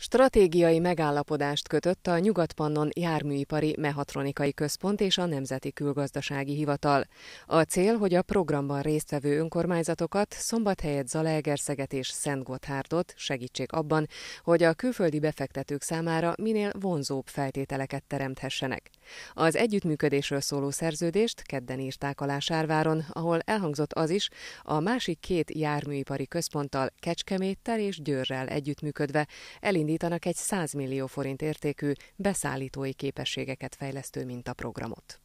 Stratégiai megállapodást kötött a Nyugat-Pannon Járműipari Mechatronikai Központ és a Nemzeti Külgazdasági Hivatal. A cél, hogy a programban résztvevő önkormányzatokat, Szombathelyet, Zalaegerszeget és Szentgotthárdot segítsék abban, hogy a külföldi befektetők számára minél vonzóbb feltételeket teremthessenek. Az együttműködésről szóló szerződést kedden írták alá Sárváron, ahol elhangzott az is, a másik két járműipari központtal, Kecskeméttel és Győrrel együttműködve elindítanak egy 100 millió forint értékű beszállítói képességeket fejlesztő mintaprogramot.